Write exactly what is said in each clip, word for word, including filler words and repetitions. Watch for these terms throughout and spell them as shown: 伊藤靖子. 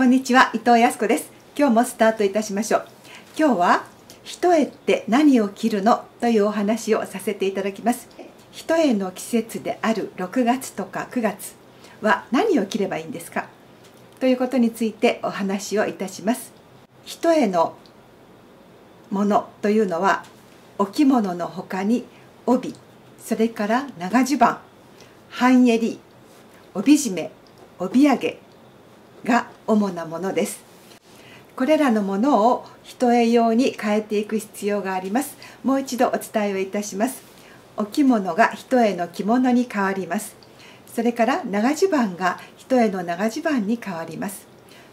こんにちは、伊藤靖子です。今日もスタートいたしましょう。今日は一重って何を着るのというお話をさせていただきます。一重の季節であるろくがつとかくがつは何を着ればいいんですかということについてお話をいたします。一重のものというのはお着物のほかに帯、それから長襦袢、半襟、帯締め、帯揚げが主なものです。これらのものを一重用に変えていく必要があります。もう一度お伝えをいたします。お着物が一重の着物に変わります。それから長襦袢が一重の長襦袢に変わります。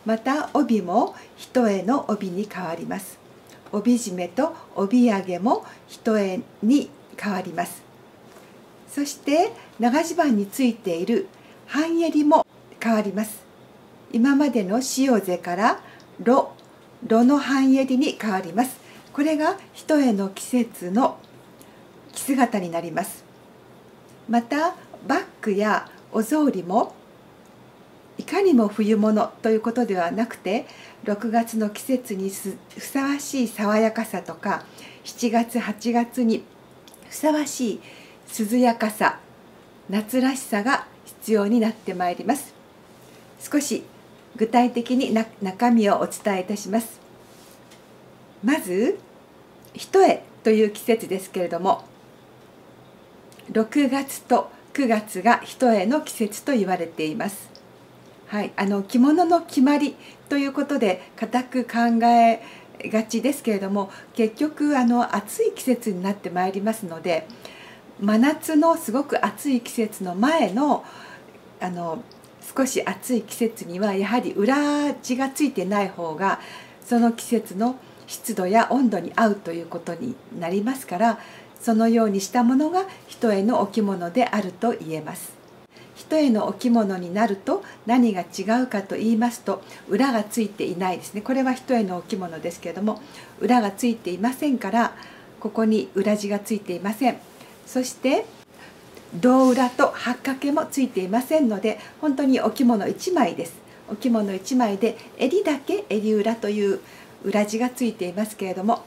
また帯も一重の帯に変わります。帯締めと帯揚げも一重に変わります。そして長襦袢についている半襟も変わります。今までの塩背から炉、炉の半襟に変わります。これが一重の季節の着姿になります。またバッグやお草履もいかにも冬物ということではなくて、ろくがつの季節にふさわしい爽やかさとか、しちがつはちがつにふさわしい涼やかさ、夏らしさが必要になってまいります。少し具体的に中身をお伝えいたします。まず一重という季節ですけれども、ろくがつとくがつが一重の季節と言われています。はい、あの着物の決まりということで固く考えがちですけれども、結局あの暑い季節になってまいりますので、真夏のすごく暑い季節の前のあの少し暑い季節にはやはり裏地がついてない方がその季節の湿度や温度に合うということになりますから、そのようにしたものが一重のお着物であると言えます。一重のお着物になると何が違うかと言いますと、裏がついていないですね。これは一重のお着物ですけれども、裏がついていませんから、ここに裏地がついていません。そして胴裏とはっかけもついていませんので、本当にお着物いちまいです。お着物いちまいで襟だけ襟裏という裏地がついていますけれども、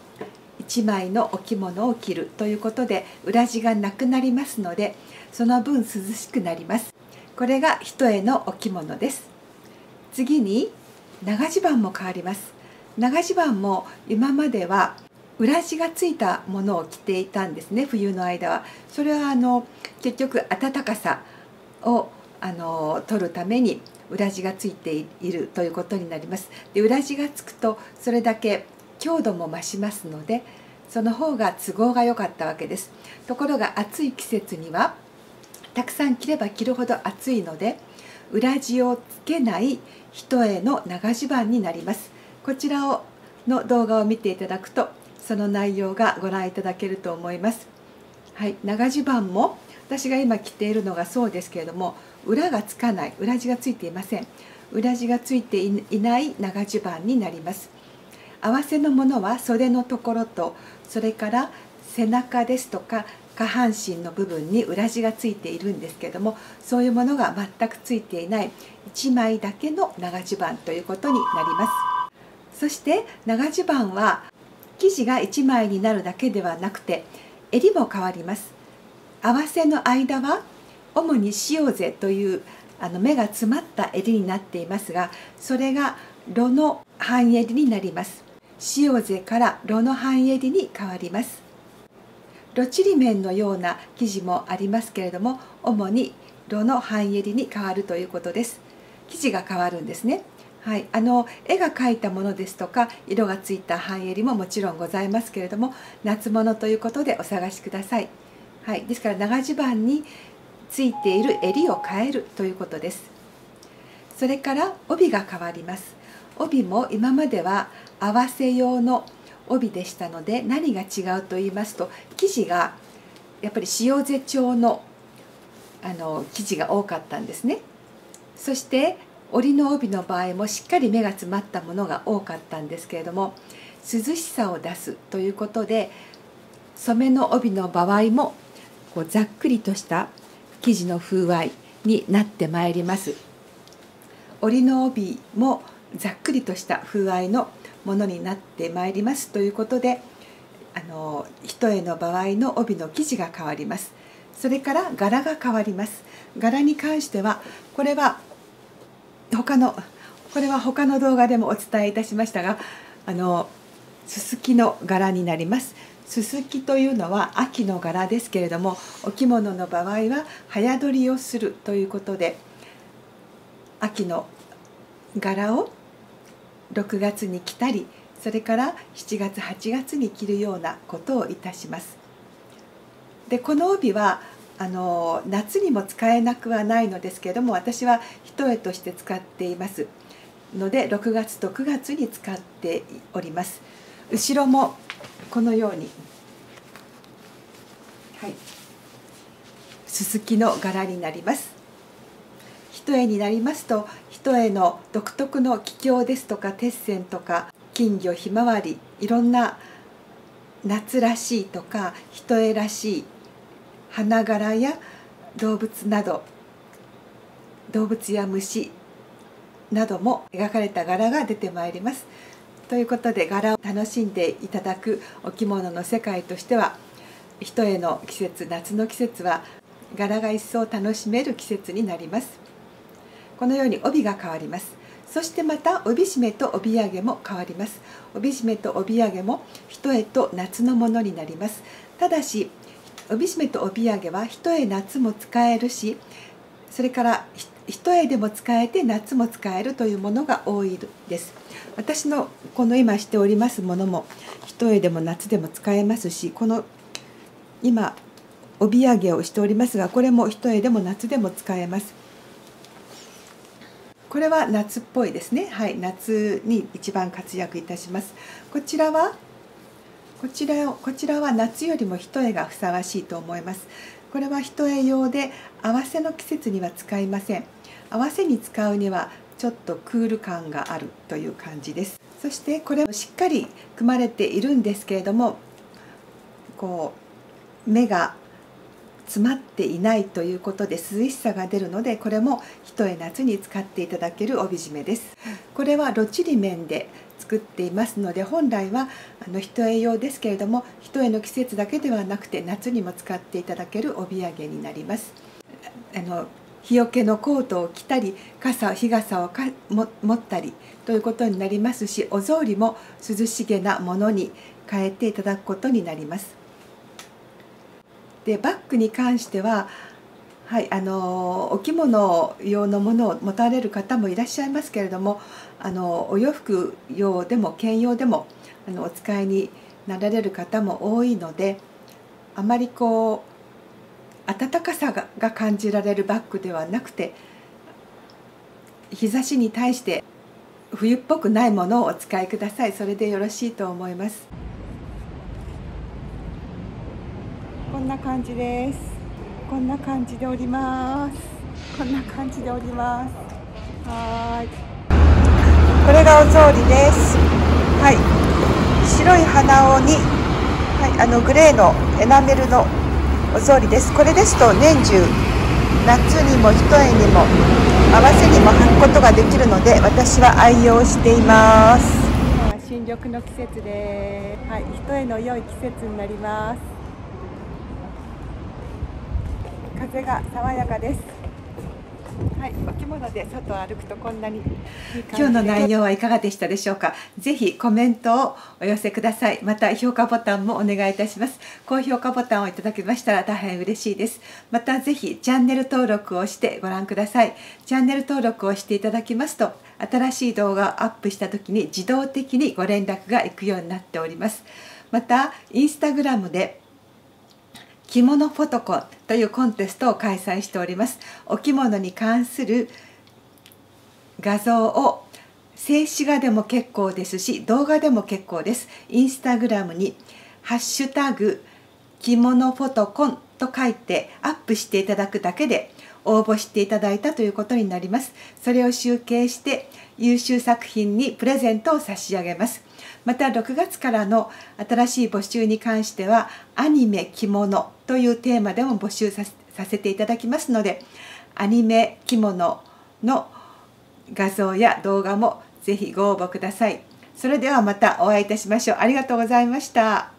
いちまいのお着物を着るということで裏地がなくなりますので、その分涼しくなります。これが一重のお着物です。次に長襦袢も変わります。長襦袢も今までは裏地がついたものを着ていたんですね、冬の間は。それはあの結局暖かさをあの取るために裏地がついているということになります。で、裏地がつくとそれだけ強度も増しますので、その方が都合が良かったわけです。ところが暑い季節にはたくさん着れば着るほど暑いので、裏地をつけない一重の長襦袢になります。こちらをの動画を見ていただくと、その内容がご覧いただけると思います。はい、長襦袢も私が今着ているのがそうですけれども、裏がつかない、裏地がついていません。裏地がついていない長襦袢になります。合わせのものは袖のところと、それから背中ですとか下半身の部分に裏地がついているんですけれども、そういうものが全くついていないいちまいだけの長襦袢ということになります。そして長襦袢は生地がいちまいになるだけではなくて、襟も変わります。合わせの間は主に塩背というあの目が詰まった襟になっていますが、それが炉の半襟になります。塩背から炉の半襟に変わります。炉ちりめんのような生地もありますけれども、主に炉の半襟に変わるということです。生地が変わるんですね。はい、あの絵が描いたものですとか色がついた半襟ももちろんございますけれども、夏物ということでお探しください。はい、ですから長襦袢についている襟を変えるということです。それから帯が変わります。帯も今までは合わせ用の帯でしたので、何が違うと言いますと、生地がやっぱり塩背調の、あの生地が多かったんですね。そして織の帯の場合もしっかり目が詰まったものが多かったんですけれども、涼しさを出すということで、染めの帯の場合もこうざっくりとした生地の風合いになってまいります。織の帯もざっくりとした風合いのものになってまいります。ということで、あの一重の場合の帯の生地が変わります。それから柄が変わります。柄に関してはこれは他のこれは他の動画でもお伝えいたしましたが、あのすすきの柄になります。すすきというのは秋の柄ですけれども、お着物の場合は早取りをするということで、秋の柄をろくがつに着たり、それからしちがつはちがつに着るようなことをいたします。でこの帯はあの夏にも使えなくはないのですけれども、私は一重として使っていますのでろくがつとくがつに使っております。後ろもこのように、はい、すすきの柄になります。一重になりますと一重の独特の気境ですとか鉄線とか金魚ひまわり、いろんな夏らしいとか一重らしい花柄や動物など動物や虫なども描かれた柄が出てまいります。ということで柄を楽しんでいただくお着物の世界としては、一重の季節、夏の季節は柄が一層楽しめる季節になります。このように帯が変わります。そしてまた帯締めと帯揚げも変わります。帯締めと帯揚げも一重と夏のものになります。ただし帯締めと帯揚げは一重夏も使えるし、それから一重でも使えて夏も使えるというものが多いです。私のこの今しておりますものも一重でも夏でも使えますし、この今帯揚げをしておりますが、これも一重でも夏でも使えます。これは夏っぽいですね。はい、夏に一番活躍いたします。こちらはこちらこちらは夏よりも一重がふさわしいと思います。これは一重用で合わせの季節には使いません。合わせに使うにはちょっとクール感があるという感じです。そしてこれもしっかり組まれているんですけれども、こう目が詰まっていないということで涼しさが出るので、これも一重夏に使っていただける帯締めです。これはロチリ面で作っていますので、本来はあの一重用ですけれども、一重の季節だけではなくて夏にも使っていただける帯揚げになります。あの日よけのコートを着たり、傘日傘をかも持ったりということになりますし、お草履も涼しげなものに変えていただくことになります。でバッグに関しては、はい、あのお着物用のものを持たれる方もいらっしゃいますけれども、あのお洋服用でも兼用でもあのお使いになられる方も多いので、あまりこう暖かさ が, が感じられるバッグではなくて、日差しに対して冬っぽくないものをお使いください。それでよろしいと思います。こんな感じです。こんな感じでおります。こんな感じでおります。はい、これがお草履です。はい、白い花尾に、はい、あのグレーのエナメルのお草履です。これですと年中夏にも一重にも合わせにも履くことができるので、私は愛用しています。今は新緑の季節で、はい、一重の良い季節になります。風が爽やかです。はい、お着物で外を歩くとこんなにいい感じ。今日の内容はいかがでしたでしょうか。ぜひコメントをお寄せください。また評価ボタンもお願いいたします。高評価ボタンをいただけましたら大変嬉しいです。またぜひチャンネル登録をしてご覧ください。チャンネル登録をしていただきますと、新しい動画をアップした時に自動的にご連絡がいくようになっております。またインスタグラムで着物フォトコンというコンテストを開催しております。お着物に関する画像を静止画でも結構ですし、動画でも結構です。インスタグラムにハッシュタグ着物フォトコンと書いてアップしていただくだけで応募していただいたということになります。それを集計して優秀作品にプレゼントを差し上げます。またろくがつからの新しい募集に関しては、アニメ着物というテーマでも募集させていただきますので、アニメ着物の画像や動画もぜひご応募ください。それではまたお会いいたしましょう。ありがとうございました。